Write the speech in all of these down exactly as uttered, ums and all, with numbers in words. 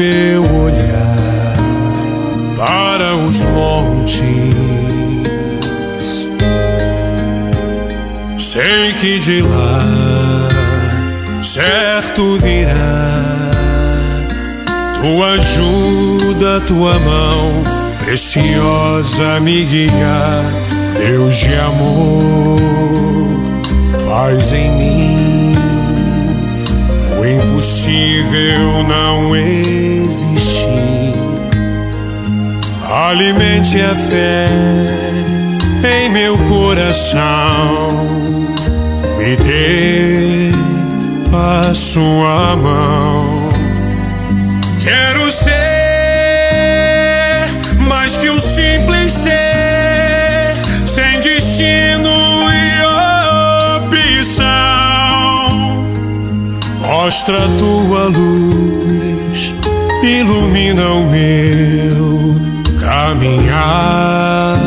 meu olhar para os montes, sei que de lá certo virá tua ajuda, tua mão preciosa me guiar. Deus de amor, faz em mim o impossível não existir. Alimente a fé em meu coração, me dê a sua mão. Quero ser mais que um simples ser, sem destino e opção. Mostra a tua luz, ilumina o meu caminhar,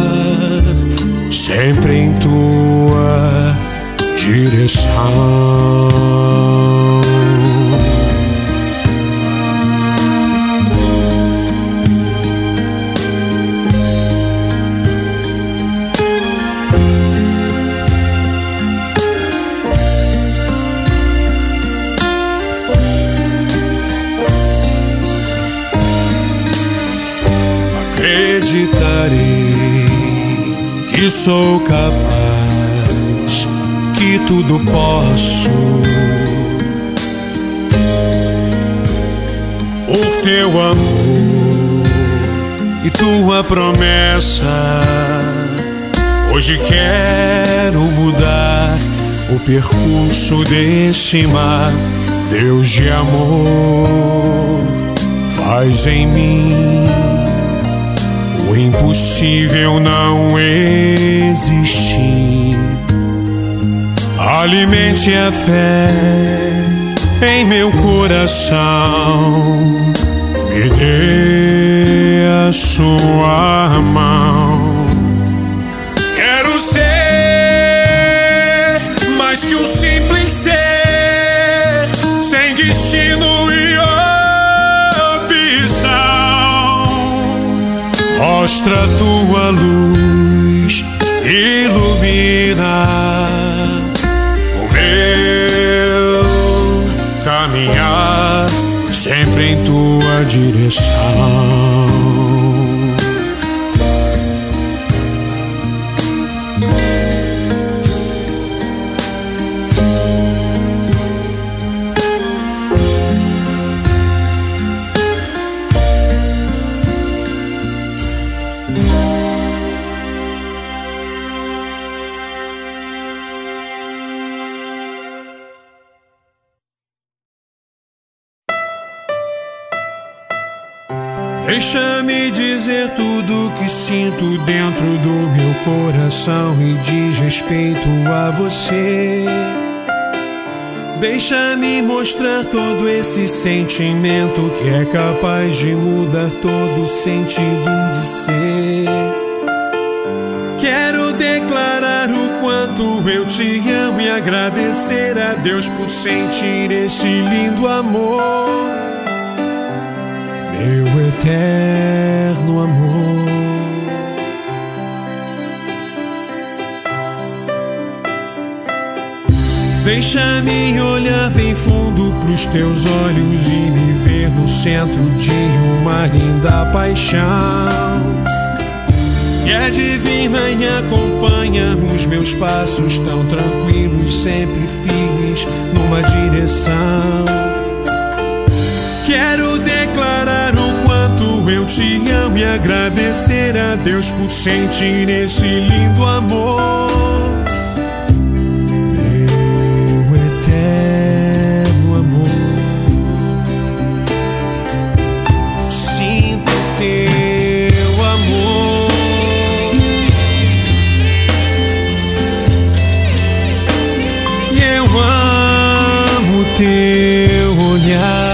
sempre em tua direção. Acreditarei que sou capaz, que tudo posso, por teu amor e tua promessa. Hoje quero mudar o percurso desse mar. Deus de amor, faz em mim o impossível não existe. Alimente a fé em meu coração, me dê a sua mão. Quero ser mais que um simples ser, sem destino e opção. Mostra a tua luz, ilumina o meu caminhar, sempre em tua direção. Deixa-me dizer tudo o que sinto dentro do meu coração e diz respeito a você. Deixa-me mostrar todo esse sentimento que é capaz de mudar todo o sentido de ser. Quero declarar o quanto eu te amo e agradecer a Deus por sentir esse lindo amor, meu eterno amor. Deixa-me olhar bem fundo pros teus olhos e me ver no centro de uma linda paixão que é divina e acompanha os meus passos tão tranquilos, sempre firmes numa direção. Quero declarar o quanto eu te amo e agradecer a Deus por sentir esse lindo amor, meu eterno amor. Sinto teu amor e eu amo teu olhar.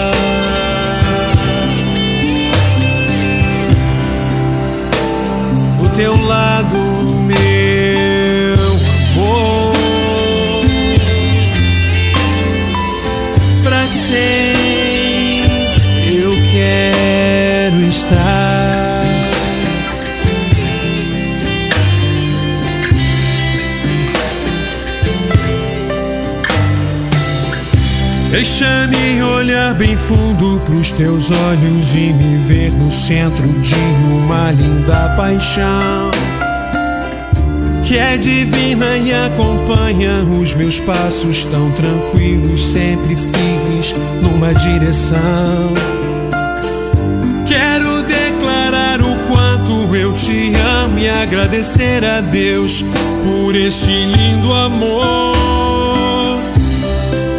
Teu lado, meu amor, pra sempre eu quero. Deixa-me olhar bem fundo pros teus olhos e me ver no centro de uma linda paixão que é divina e acompanha os meus passos tão tranquilos, sempre firmes numa direção. Quero declarar o quanto eu te amo e agradecer a Deus por esse lindo amor,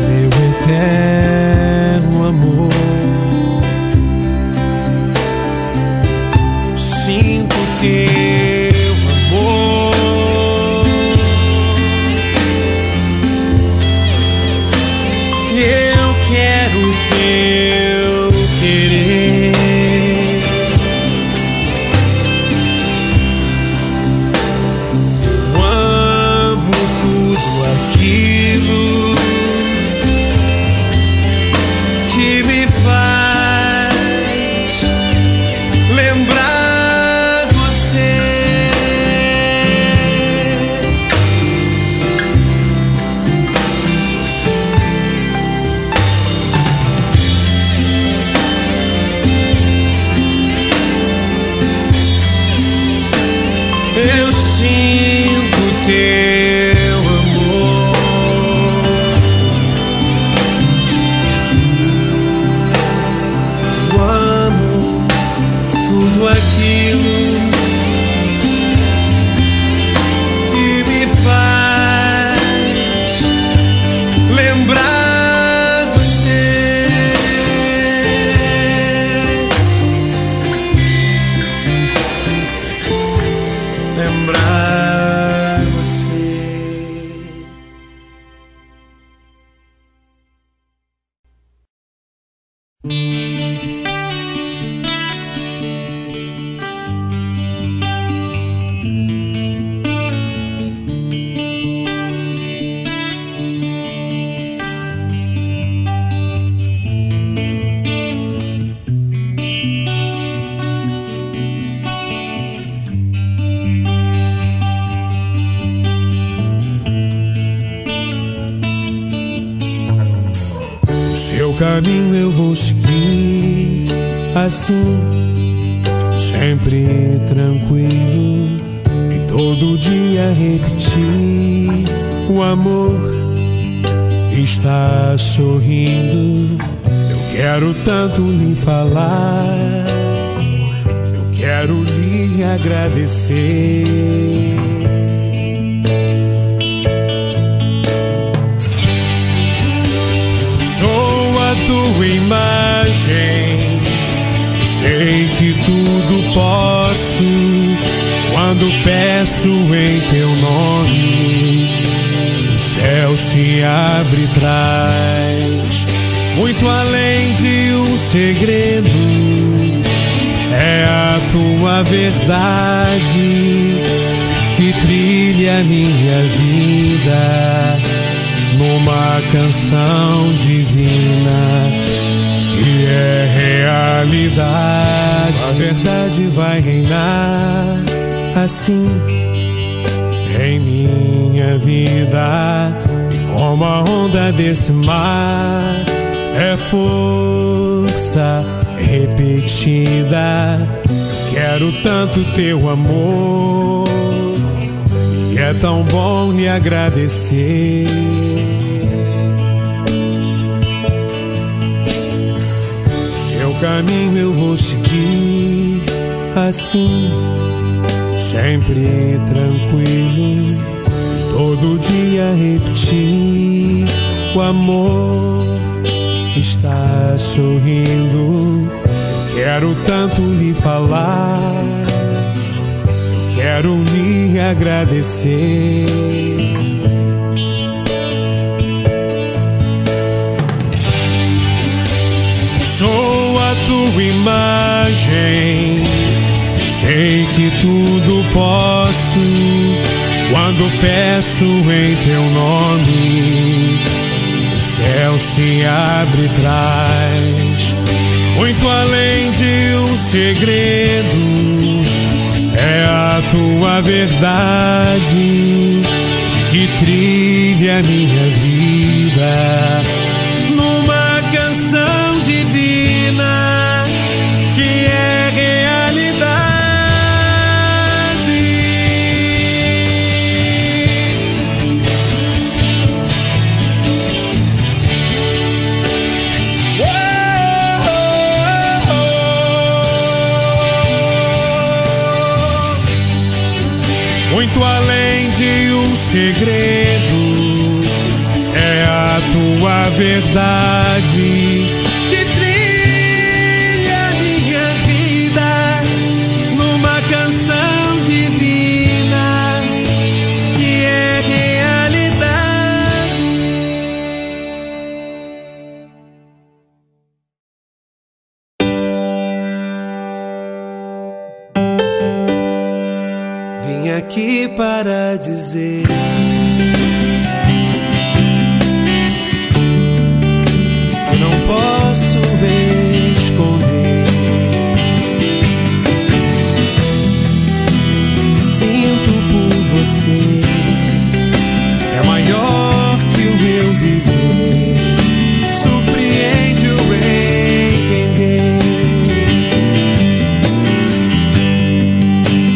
meu eterno amor. Sinto que caminho eu vou seguir, assim, sempre tranquilo, e todo dia repetir: o amor está sorrindo. Eu quero tanto lhe falar, eu quero lhe agradecer. Sou a tua imagem, sei que tudo posso quando peço em teu nome. O céu se abre e traz muito além de um segredo. É a tua verdade que trilha minha vida numa canção divina que é realidade. A verdade vai reinar assim em minha vida, e como a onda desse mar é força repetida. Eu quero tanto teu amor e é tão bom lhe agradecer. Seu caminho eu vou seguir, assim, sempre tranquilo, todo dia repetir: o amor está sorrindo. Eu quero tanto lhe falar, eu quero lhe agradecer. Sou a tua imagem, sei que tudo posso quando peço em teu nome. O céu se abre e traz muito além de um segredo. É a tua verdade que trilha minha vida numa muito além de um segredo, é a tua verdade que trilha minha vida numa canção divina que é realidade. Vim aqui para dizer é maior que o meu viver, surpreende o entender.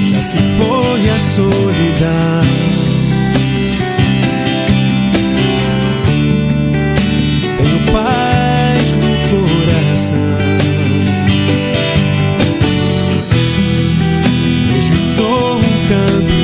Já se foi a solidão, tenho paz no coração. Hoje sou um canto,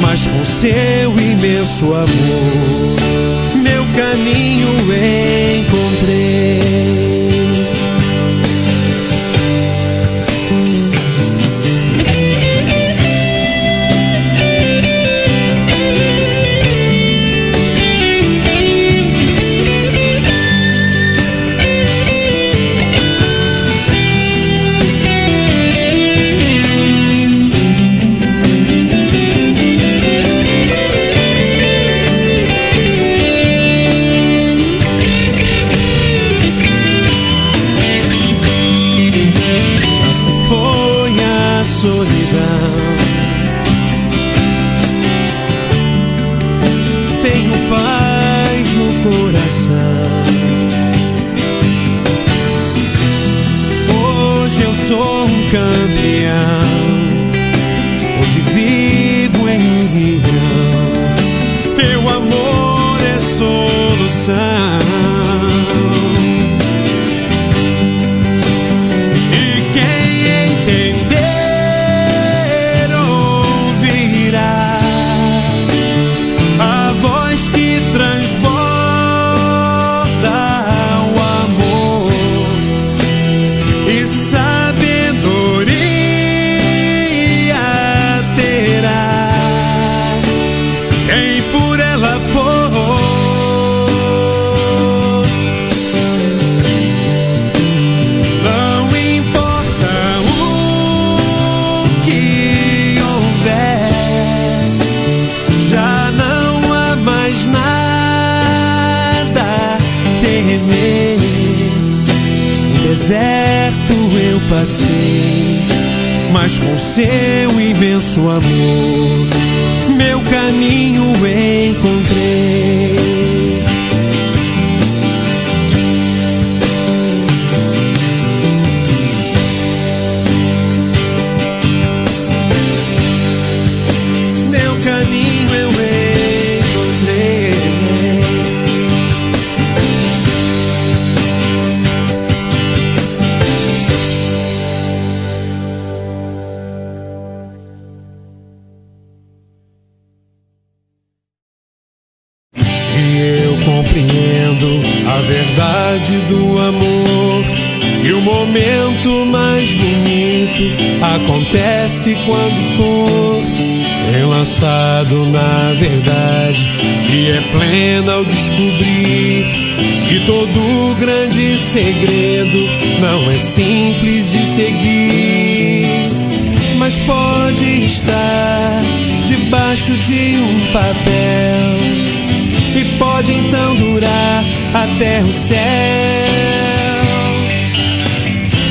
mas com seu imenso amor meu caminho encontrei. Mas com seu imenso amor meu caminho encontrei. Meu caminho eu encontrei. A verdade do amor e o momento mais bonito momento acontece quando for enlaçado na verdade, que é plena ao descobrir que todo grande segredo não é simples de seguir, mas pode estar debaixo de um papel e pode então durar até o céu.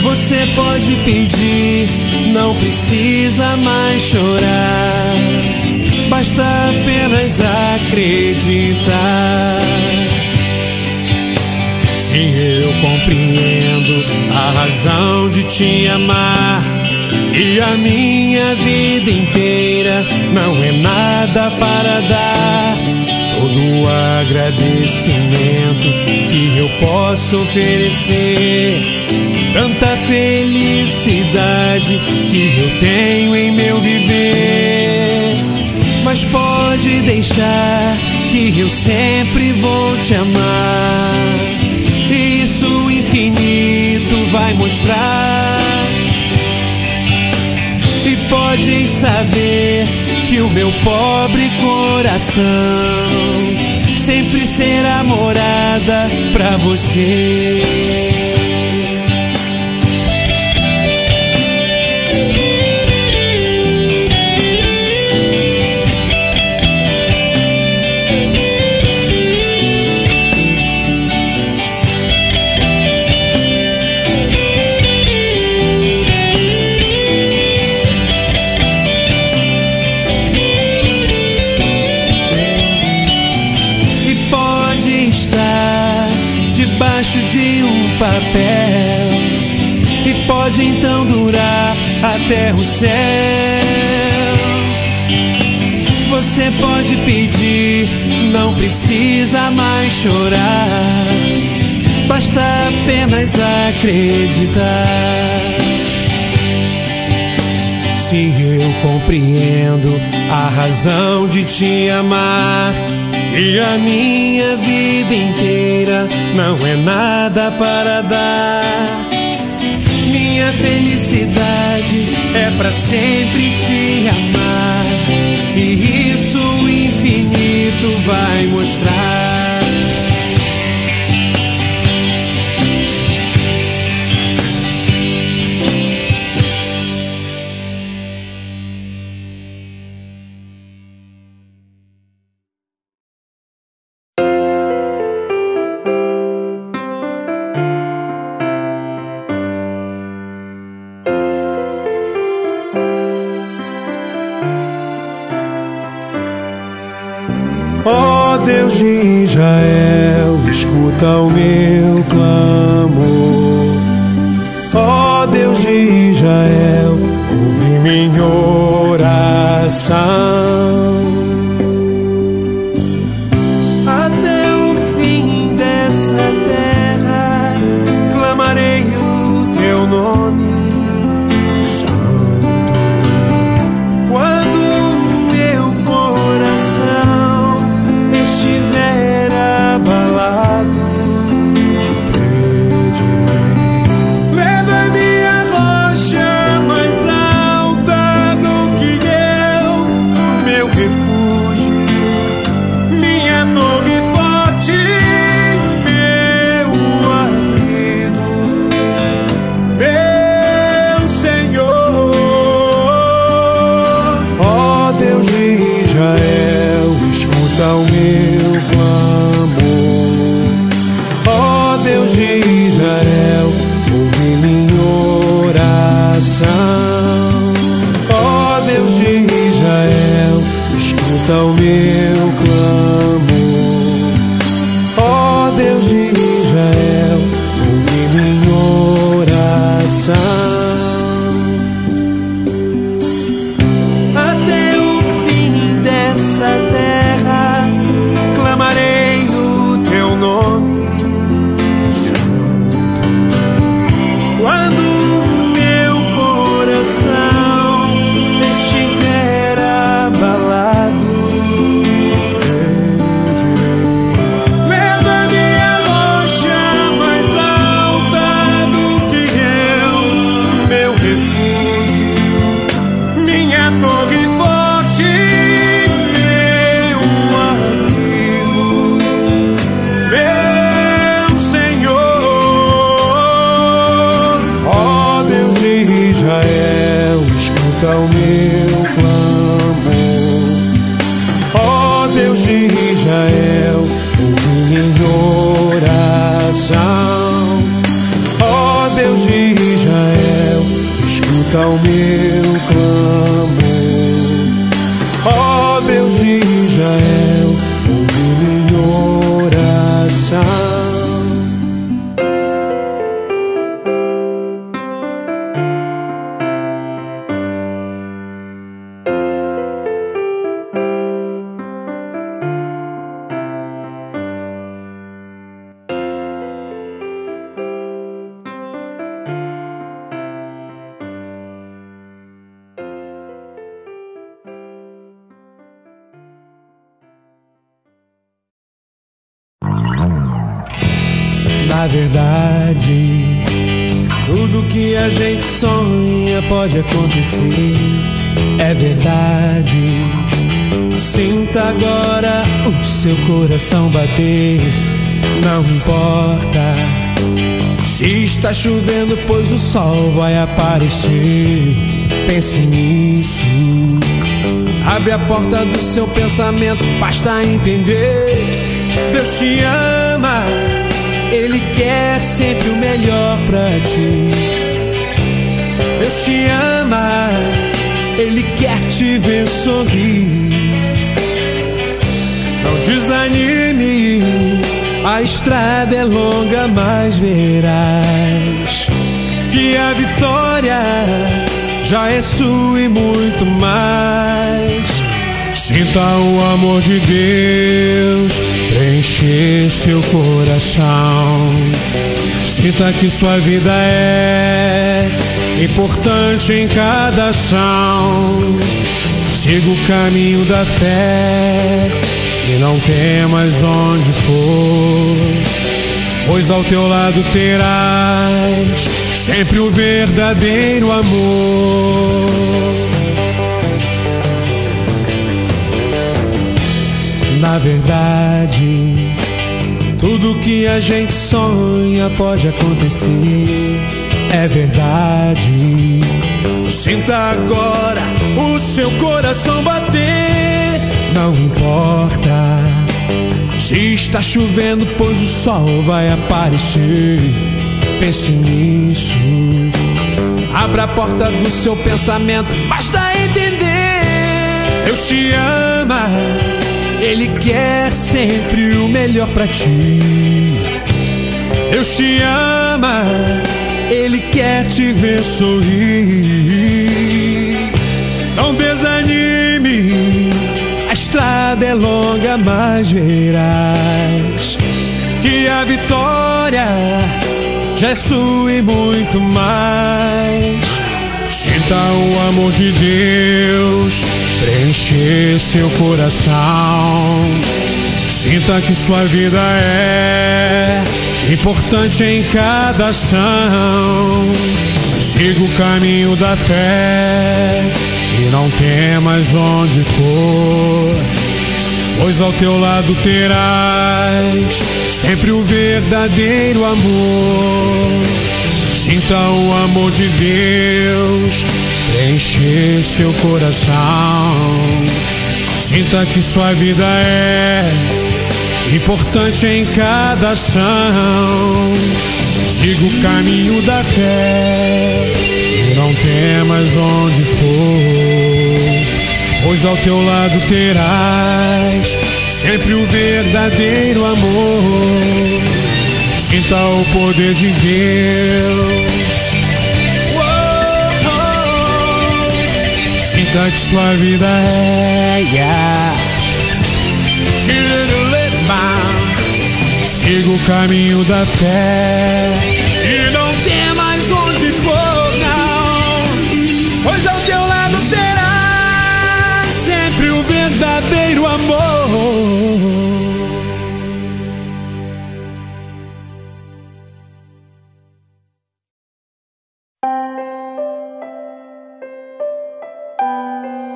Você pode pedir, não precisa mais chorar, basta apenas acreditar. Se eu compreendo a razão de te amar, e a minha vida inteira não é nada para dar, todo o agradecimento que eu posso oferecer, tanta felicidade que eu tenho em meu viver. Mas pode deixar que eu sempre vou te amar, e isso o infinito vai mostrar. E pode saber que o meu pobre coração sempre será morada pra você. Debaixo de um papel e pode então durar até o céu. Você pode pedir, não precisa mais chorar, basta apenas acreditar. Se eu compreendo a razão de te amar, e a minha vida inteira não é nada para dar, minha felicidade é pra sempre te amar, e isso o infinito vai mostrar. Deus de Israel, escuta o meu clamor. Ó Deus de Israel, ouve minha oração. Até o fim dessa terra clamarei o teu nome santo. Quando o meu coração estiver abalado, te pedirei, leva-me à rocha mais alta do que eu, meu refúgio, minha torre forte, meu abrigo, meu Senhor. Ó Deus de Israel, escuta o meu Deus de Israel, ouve minha oração. Ó Deus de Israel, escuta o meu clamor. Ó Deus de Israel, ouve minha oração. Estiver abalado, torre forte, meu amigo, meu Senhor. Ó oh, Deus de Israel, escuta o meu clamor. Ó oh, Deus de Israel, ouve minha oração. Ó oh, Deus de Israel, escuta o meu clamor. Ó oh, Deus de Israel, ouve minha oração. Na verdade, tudo que a gente sonha pode acontecer. É verdade. Sinta agora o seu coração bater. Não importa se está chovendo, pois o sol vai aparecer. Pense nisso. Abre a porta do seu pensamento, basta entender. Deus te ama. Ele quer sempre o melhor pra ti. Deus te ama. Ele quer te ver sorrir. Não desanime. A estrada é longa, mas verás que a vitória já é sua e muito mais. Sinta o amor de Deus preencher seu coração. Sinta que sua vida é importante em cada ação. Siga o caminho da fé e não temas onde for, pois ao teu lado terás sempre o verdadeiro amor. Na verdade, tudo que a gente sonha pode acontecer. É verdade. Sinta agora o seu coração bater. Não importa se está chovendo, pois o sol vai aparecer. Pense nisso. Abra a porta do seu pensamento, basta entender. Deus te ama. Ele quer sempre o melhor pra ti. Deus te ama. Ele quer te ver sorrir. Não desanime. A estrada é longa, mas verás que a vitória já é sua e muito mais. Sinta o amor de Deus preencher seu coração. Sinta que sua vida é importante em cada ação. Siga o caminho da fé e não temas onde for, pois ao teu lado terás sempre o verdadeiro amor. Sinta o amor de Deus preencher seu coração. Sinta que sua vida é importante em cada ação. Siga o caminho da fé e não temas onde for, pois ao teu lado terás sempre o verdadeiro amor. Sinta o poder de Deus. Oh, oh. Sinta que sua vida é yeah. Siga o caminho da fé e não tem mais onde for, não, pois ao teu lado terá sempre o verdadeiro amor. Thank you.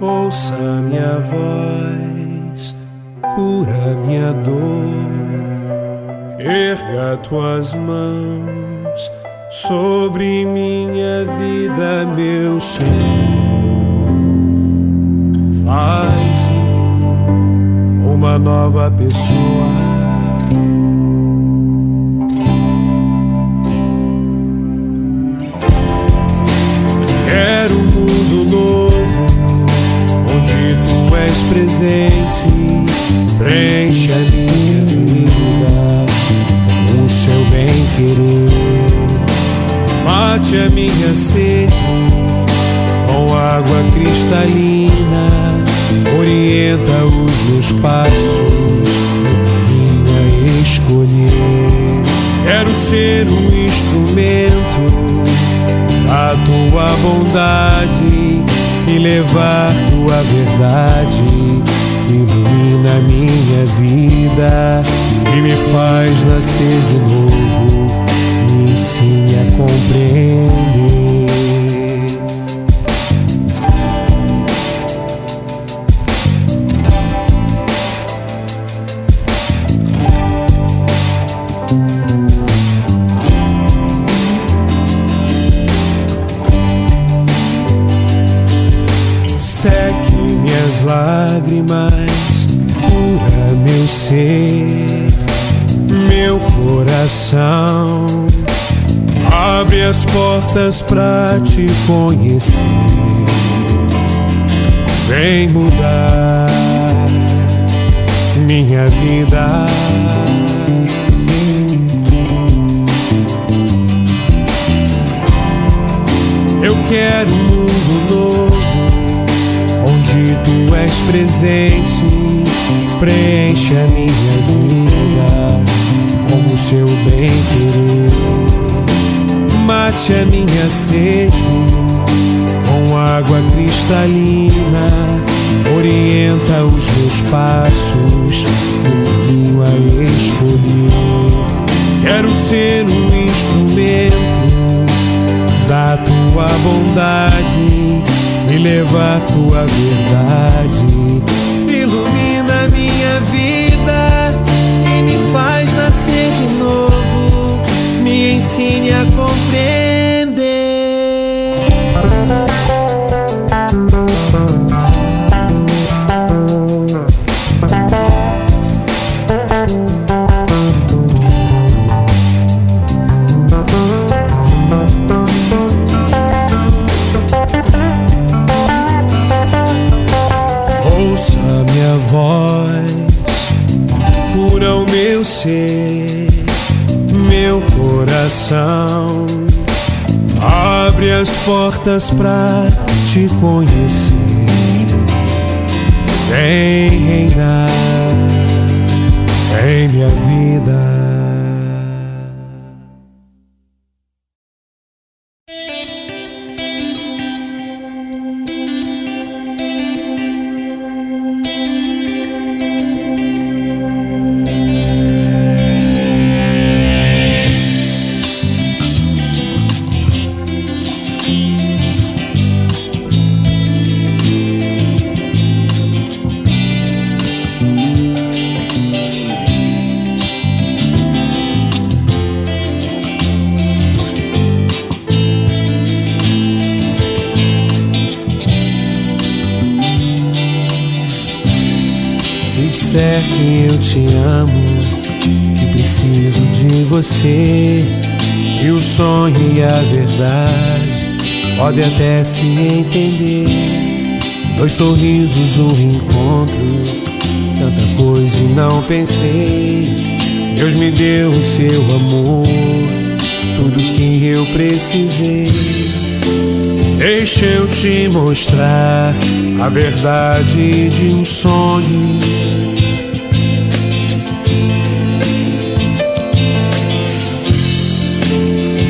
ouça minha voz, cura minha dor, erga tuas mãos sobre minha vida, meu Senhor. Faz-me uma nova pessoa. Quero um mundo novo, onde tu és presente, preenche a minha vida com o seu bem-querer. Mate a minha sede com água cristalina, orienta os meus passos no caminho a escolher. Quero ser um instrumento a tua bondade, me levar tua verdade, ilumina minha vida e me faz nascer de novo, me ensine a compreender. Seque minhas lágrimas, cura meu ser, meu coração. Abre as portas pra te conhecer. Vem mudar minha vida. Eu quero um mundo novo, onde tu és presente, preenche a minha vida com o seu bem-querer. Mate a minha sede com água cristalina, orienta os meus passos no caminho a escolher. Quero ser um instrumento da tua bondade, me levar tua verdade, ilumina minha vida e me faz nascer de novo, me ensine a compreender. Meu coração, abre as portas pra te conhecer. Vem reinar em minha vida. Que eu te amo, que preciso de você, que o sonho e a verdade podem até se entender. Dois sorrisos, um encontro, tanta coisa e não pensei. Deus me deu o seu amor, tudo que eu precisei. Deixa eu te mostrar a verdade de um sonho.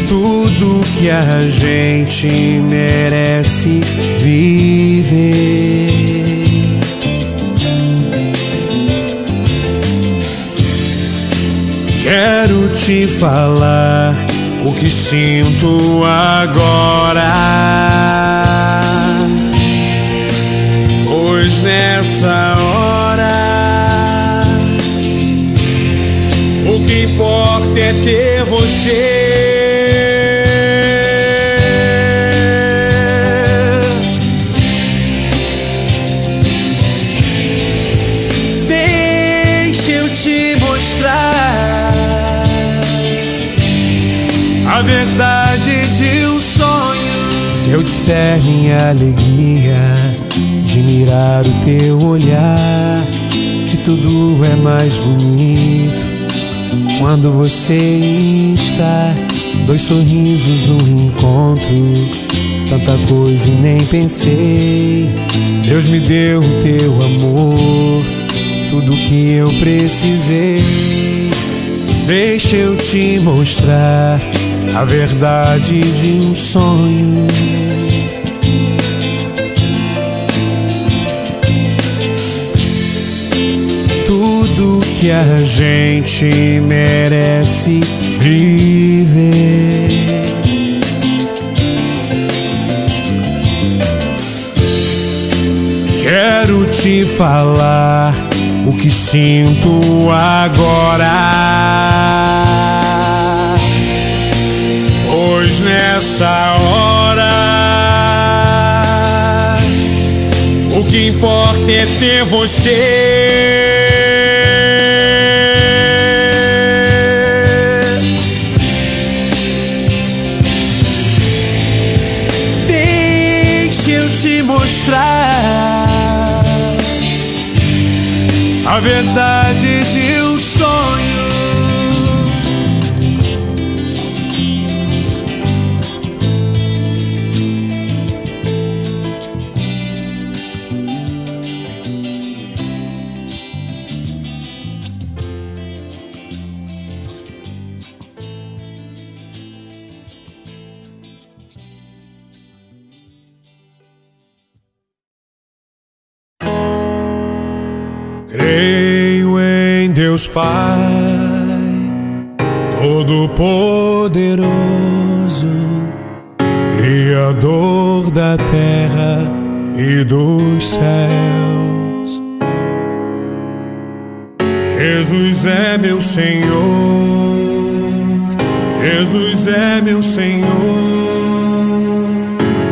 Tudo que a gente merece viver, quero te falar o que sinto agora. é ter você. Deixa eu te mostrar a verdade de um sonho. Se eu disser minha alegria de mirar o teu olhar, que tudo é mais bonito quando você está. Dois sorrisos, um encontro, tanta coisa e nem pensei. Deus me deu o teu amor, tudo que eu precisei. Deixa eu te mostrar a verdade de um sonho. Tudo que a gente merece viver. Quero te falar o que sinto agora, pois nessa hora o que importa é ter você. Te mostrar a verdade de um sonho. Creio em Deus Pai, Todo-Poderoso, Criador da terra e dos céus. Jesus é meu Senhor, Jesus é meu Senhor,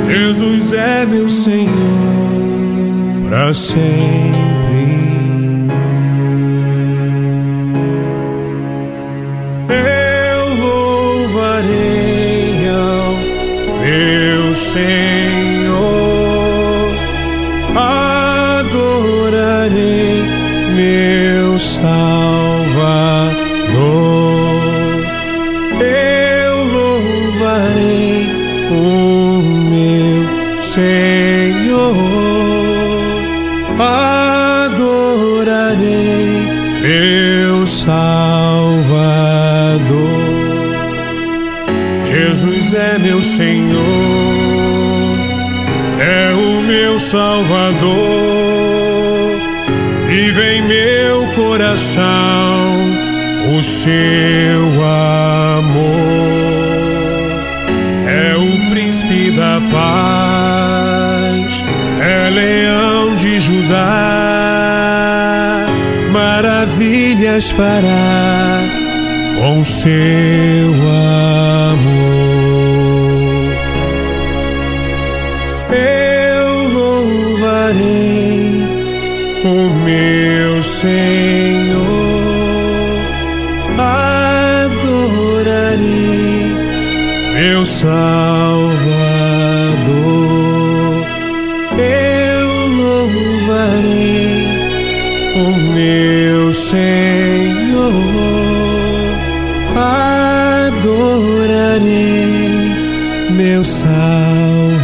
Jesus é meu Senhor, para sempre. Senhor, adorarei meu Salvador, eu louvarei o meu Senhor, adorarei meu Salvador. Jesus é meu Senhor, é o meu Salvador, vive em meu coração o seu amor. É o príncipe da paz, é leão de Judá, maravilhas fará com seu amor. O meu Senhor, adorarei meu Salvador, eu louvarei o meu Senhor, adorarei meu Salvador.